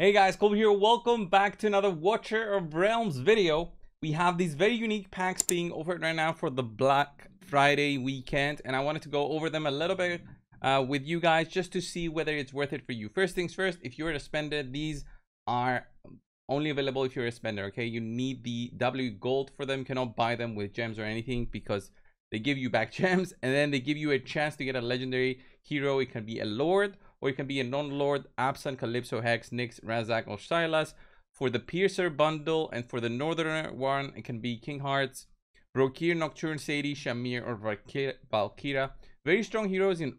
Hey guys, Colby here. Welcome back to another Watcher of Realms video. We have these very unique packs being offered right now for the Black Friday weekend, and I wanted to go over them a little bit with you guys just to see whether it's worth it for you. First things first, if you're a spender, these are only available if you're a spender, okay? You need the W gold for them. You cannot buy them with gems or anything because they give you back gems, and then they give you a chance to get a legendary hero. It can be a lord, or it can be a non-lord, Absan, Calypso, Hex, Nyx, Razak, or Silas. For the Piercer bundle and for the Northerner one, it can be King Hearts, Brokir, Nocturne, Sadie, Shamir, or Valkyra. Very strong heroes in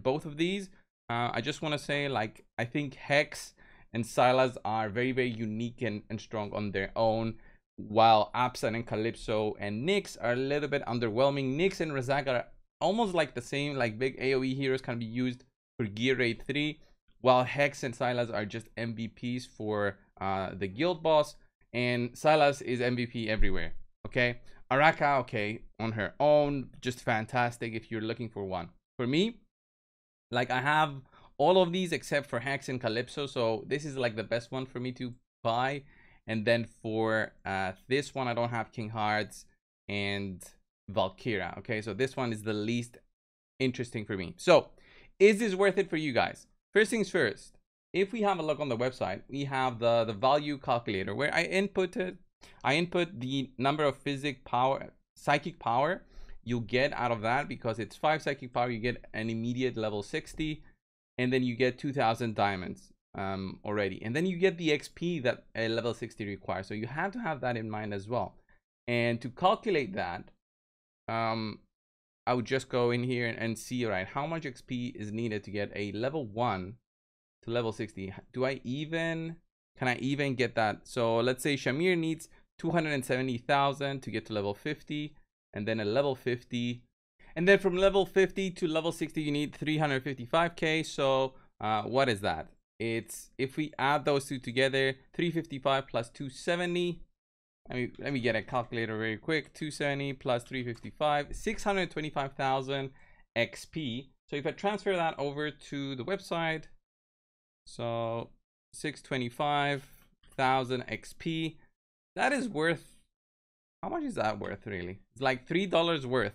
both of these. I just want to say, like, I think Hex and Silas are very, very unique and strong on their own, while Absan and Calypso and Nyx are a little bit underwhelming. Nyx and Razak are almost like the same, like big AoE heroes, can be used for gear raid 3, while Hex and Silas are just MVPs for the guild boss, and Silas is MVP everywhere. Okay, Araka, okay, on her own, just fantastic if you're looking for one. For me, like, I have all of these except for Hex and Calypso, so this is like the best one for me to buy. And then for this one, I don't have King Hearts and Valkyra, okay? So this one is the least interesting for me. So is this worth it for you guys? First things first, if we have a look on the website, we have the value calculator where I input the number of psychic power you get out of that, because it's 5 psychic power, you get an immediate level 60, and then you get 2,000 diamonds already, and then you get the XP that a level 60 requires. So you have to have that in mind as well. And to calculate that, I would just go in here and see, right, how much XP is needed to get a level 1 to level 60. Can I even get that? So let's say Shamir needs 270,000 to get to level 50, and then a level 50, and then from level 50 to level 60 you need 355k. So what is that? It's, if we add those two together, 355 plus 270. Let me get a calculator very quick. 270 plus 355, 625,000 XP. So if I transfer that over to the website, so 625,000 XP. That is worth, how much is that worth really? It's like $3 worth.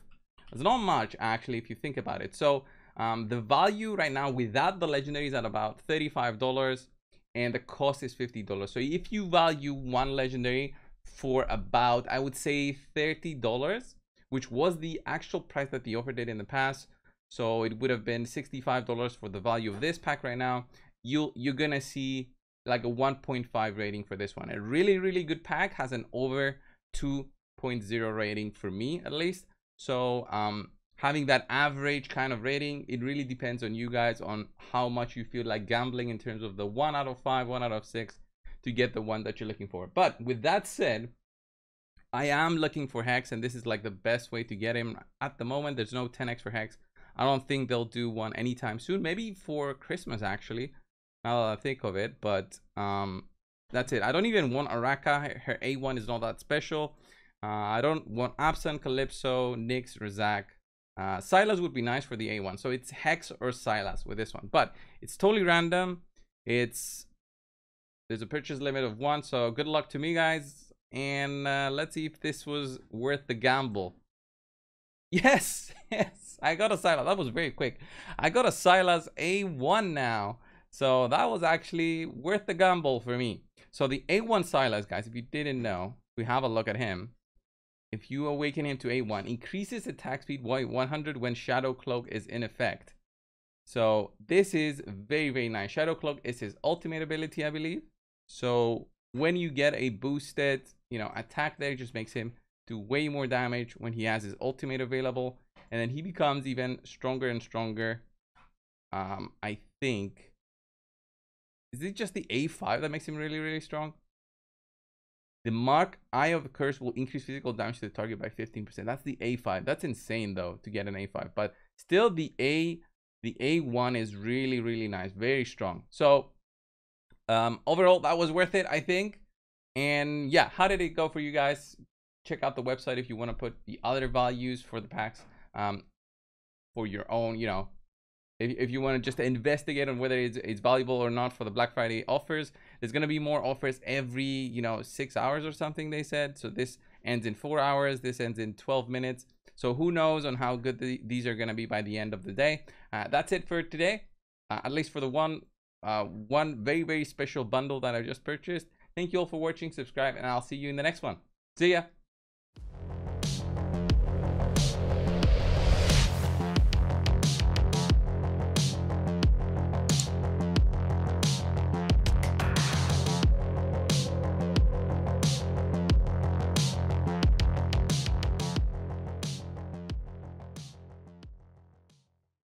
It's not much actually if you think about it. So the value right now without the legendaries at about $35, and the cost is $50. So if you value one legendary for about, I would say, $30, which was the actual price that they offered it in the past, so it would have been $65 for the value of this pack right now, you're gonna see like a 1.5 rating for this one. A really, really good pack has an over 2.0 rating for me, at least. So having that average kind of rating, it really depends on you guys on how much you feel like gambling in terms of the 1 out of 5, 1 out of 6 to get the one that you're looking for. But with that said, I am looking for Hex, and this is like the best way to get him at the moment. There's no 10x for Hex. I don't think they'll do one anytime soon, maybe for Christmas actually, now that I think of it. But that's it. I don't even want Araka. Her A1 is not that special. I don't want Absan, Calypso, Nyx, Razak. Silas would be nice for the A1. So it's Hex or Silas with this one, but it's totally random. There's a purchase limit of 1. So good luck to me, guys. And let's see if this was worth the gamble. Yes, yes, I got a Silas. That was very quick. I got a Silas A1 now. So that was actually worth the gamble for me. So the A1 Silas, guys, if you didn't know, we have a look at him. If you awaken him to A1, increases attack speed by 100 when Shadow Cloak is in effect. So this is very, very nice. Shadow Cloak is his ultimate ability, I believe. So when you get a boosted, you know, attack there, it just makes him do way more damage when he has his ultimate available. And then he becomes even stronger and stronger. I think, is it just the A5 that makes him really, really strong? The mark Eye of the Curse will increase physical damage to the target by 15%. That's the A5. That's insane though, to get an A5. But still, the A1 is really, really nice. Very strong. So overall, that was worth it, I think. And yeah, how did it go for you guys? Check out the website if you want to put the other values for the packs for your own, you know, If you want to just investigate on whether it's valuable or not for the Black Friday offers, there's going to be more offers every, 6 hours or something, they said. So this ends in 4 hours. This ends in 12 minutes. So who knows on how good these are going to be by the end of the day. That's it for today, at least for the one very, very special bundle that I just purchased. Thank you all for watching, subscribe, and I'll see you in the next one. See ya.